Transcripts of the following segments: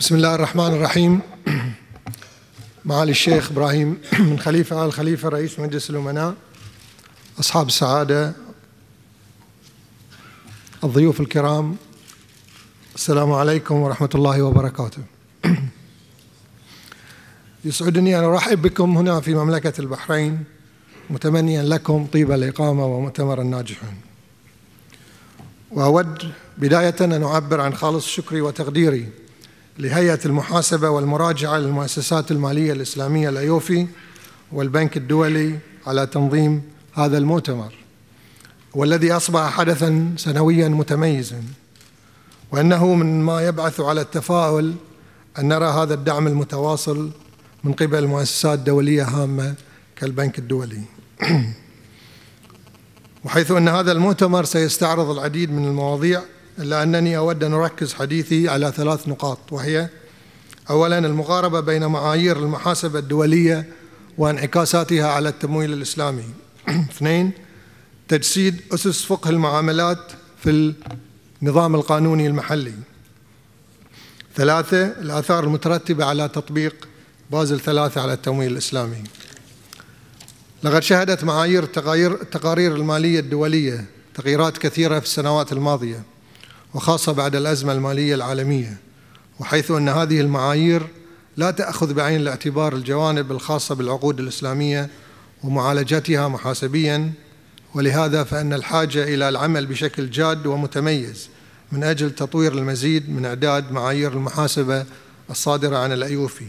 بسم الله الرحمن الرحيم. معالي الشيخ إبراهيم من خليفة آل خليفة رئيس مجلس الأمناء، أصحاب السعادة، الضيوف الكرام، السلام عليكم ورحمة الله وبركاته. يسعدني أن أرحب بكم هنا في مملكة البحرين، متمنيا لكم طيب الإقامة ومؤتمر الناجحون. وأود بداية أن أعبر عن خالص شكري وتقديري لهيئة المحاسبة والمراجعة للمؤسسات المالية الإسلامية الأيوفي والبنك الدولي على تنظيم هذا المؤتمر، والذي أصبح حدثاً سنوياً متميزاً، وأنه من ما يبعث على التفاؤل أن نرى هذا الدعم المتواصل من قبل مؤسسات دولية هامة كالبنك الدولي. وحيث أن هذا المؤتمر سيستعرض العديد من المواضيع، إلا أنني أود أن أركز حديثي على ثلاث نقاط، وهي: أولاً، المقاربة بين معايير المحاسبة الدولية وانعكاساتها على التمويل الإسلامي. اثنين، تجسيد أسس فقه المعاملات في النظام القانوني المحلي. ثلاثة، الآثار المترتبة على تطبيق بازل 3 على التمويل الإسلامي. لقد شهدت معايير التقارير المالية الدولية تغييرات كثيرة في السنوات الماضية، وخاصة بعد الأزمة المالية العالمية، وحيث أن هذه المعايير لا تأخذ بعين الاعتبار الجوانب الخاصة بالعقود الإسلامية ومعالجتها محاسبياً، ولهذا فإن الحاجة إلى العمل بشكل جاد ومتميز من أجل تطوير المزيد من إعداد معايير المحاسبة الصادرة عن الأيوفي،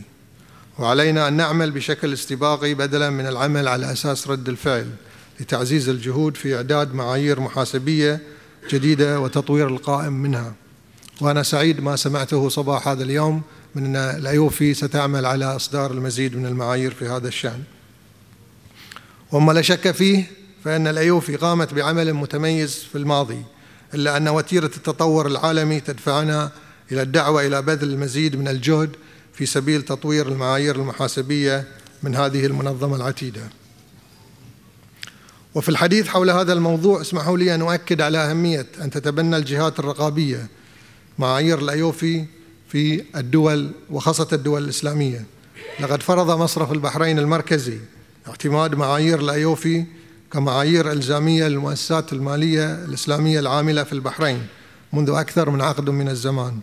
وعلينا أن نعمل بشكل استباقي بدلاً من العمل على أساس رد الفعل لتعزيز الجهود في إعداد معايير محاسبية جديدة وتطوير القائم منها. وأنا سعيد ما سمعته صباح هذا اليوم من أن الأيوفي ستعمل على إصدار المزيد من المعايير في هذا الشأن. وما لا شك فيه فإن الأيوفي قامت بعمل متميز في الماضي، إلا أن وتيرة التطور العالمي تدفعنا إلى الدعوة إلى بذل المزيد من الجهد في سبيل تطوير المعايير المحاسبية من هذه المنظمة العتيدة. وفي الحديث حول هذا الموضوع اسمحوا لي أن أؤكد على أهمية أن تتبنى الجهات الرقابية معايير الأيوفي في الدول، وخاصة الدول الإسلامية. لقد فرض مصرف البحرين المركزي اعتماد معايير الأيوفي كمعايير إلزامية للمؤسسات المالية الإسلامية العاملة في البحرين منذ أكثر من عقد من الزمان،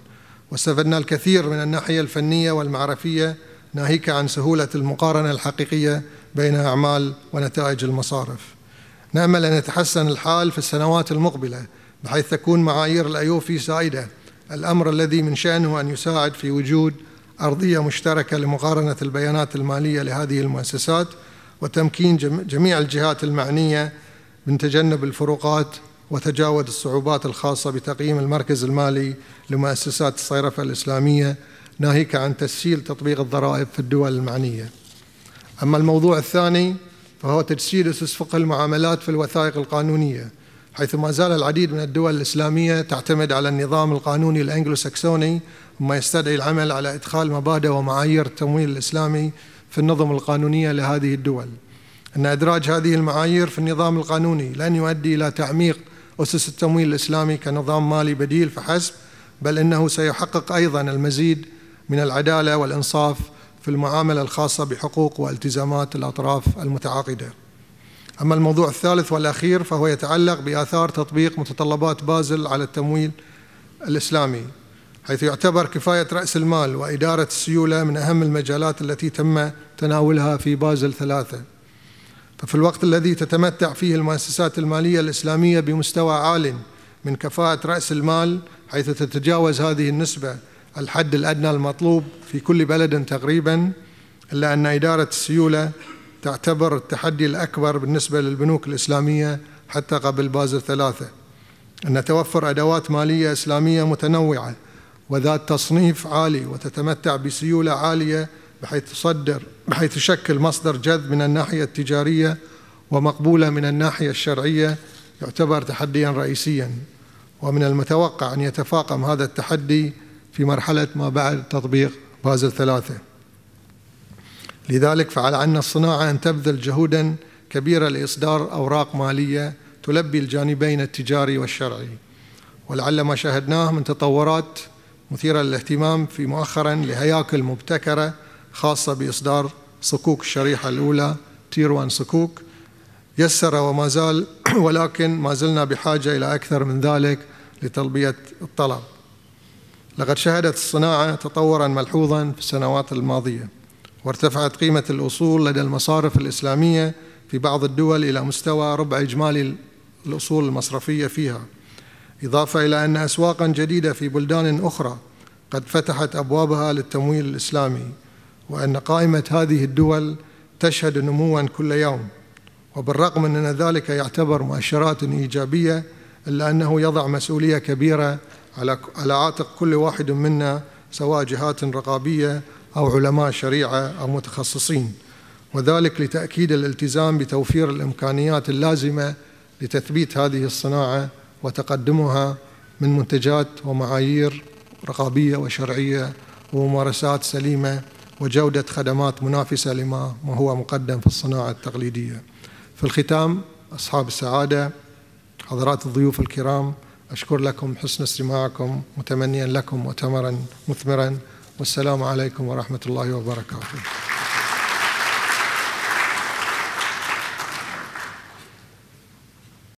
واستفدنا الكثير من الناحية الفنية والمعرفية، ناهيك عن سهولة المقارنة الحقيقية بين أعمال ونتائج المصارف. نأمل أن يتحسن الحال في السنوات المقبلة بحيث تكون معايير الأيوفي سائدة، الأمر الذي من شأنه أن يساعد في وجود أرضية مشتركة لمقارنة البيانات المالية لهذه المؤسسات، وتمكين جميع الجهات المعنية من تجنب الفروقات وتجاوز الصعوبات الخاصة بتقييم المركز المالي لمؤسسات الصيرفة الإسلامية، ناهيك عن تسهيل تطبيق الضرائب في الدول المعنية. أما الموضوع الثاني فهو تجسيد أسس فقه المعاملات في الوثائق القانونية، حيث ما زال العديد من الدول الإسلامية تعتمد على النظام القانوني الأنجلو ساكسوني، مما يستدعي العمل على إدخال مبادئ ومعايير التمويل الإسلامي في النظم القانونية لهذه الدول. أن إدراج هذه المعايير في النظام القانوني لن يؤدي إلى تعميق أسس التمويل الإسلامي كنظام مالي بديل فحسب، بل إنه سيحقق أيضاً المزيد من العدالة والإنصاف في المعاملة الخاصة بحقوق والتزامات الأطراف المتعاقدة. أما الموضوع الثالث والأخير فهو يتعلق بآثار تطبيق متطلبات بازل على التمويل الإسلامي، حيث يعتبر كفاية رأس المال وإدارة السيولة من أهم المجالات التي تم تناولها في بازل 3. ففي الوقت الذي تتمتع فيه المؤسسات المالية الإسلامية بمستوى عال من كفاءة رأس المال، حيث تتجاوز هذه النسبة الحد الأدنى المطلوب في كل بلد تقريباً، إلا أن إدارة السيولة تعتبر التحدي الأكبر بالنسبة للبنوك الإسلامية حتى قبل بازل 3. أن توفر أدوات مالية إسلامية متنوعة وذات تصنيف عالي وتتمتع بسيولة عالية بحيث تشكل مصدر جذب من الناحية التجارية ومقبولة من الناحية الشرعية يعتبر تحدياً رئيسياً، ومن المتوقع أن يتفاقم هذا التحدي في مرحلة ما بعد تطبيق بازل 3. لذلك فعلى عنا الصناعة أن تبذل جهوداً كبيرة لإصدار أوراق مالية تلبي الجانبين التجاري والشرعي، ولعل ما شاهدناه من تطورات مثيرة للاهتمام في مؤخرا لهياكل مبتكرة خاصة بإصدار صكوك الشريحة الأولى تير 1 صكوك، يسر وما زال، ولكن ما زلنا بحاجة إلى أكثر من ذلك لتلبية الطلب. لقد شهدت الصناعة تطورا ملحوظا في السنوات الماضية، وارتفعت قيمة الأصول لدى المصارف الإسلامية في بعض الدول إلى مستوى ربع إجمالي الأصول المصرفية فيها، إضافة إلى أن أسواقا جديدة في بلدان أخرى قد فتحت أبوابها للتمويل الإسلامي، وأن قائمة هذه الدول تشهد نمواً كل يوم. وبالرغم من أن ذلك يعتبر مؤشرات إيجابية، إلا أنه يضع مسؤولية كبيرة على عاتق كل واحد منا، سواء جهات رقابية أو علماء شريعة أو متخصصين، وذلك لتأكيد الالتزام بتوفير الإمكانيات اللازمة لتثبيت هذه الصناعة وتقدمها من منتجات ومعايير رقابية وشرعية وممارسات سليمة وجودة خدمات منافسة لما هو مقدم في الصناعة التقليدية. في الختام، أصحاب السعادة، حضرات الضيوف الكرام، أشكر لكم حسن استماعكم، متمنيا لكم مؤتمرا مثمرا، والسلام عليكم ورحمة الله وبركاته.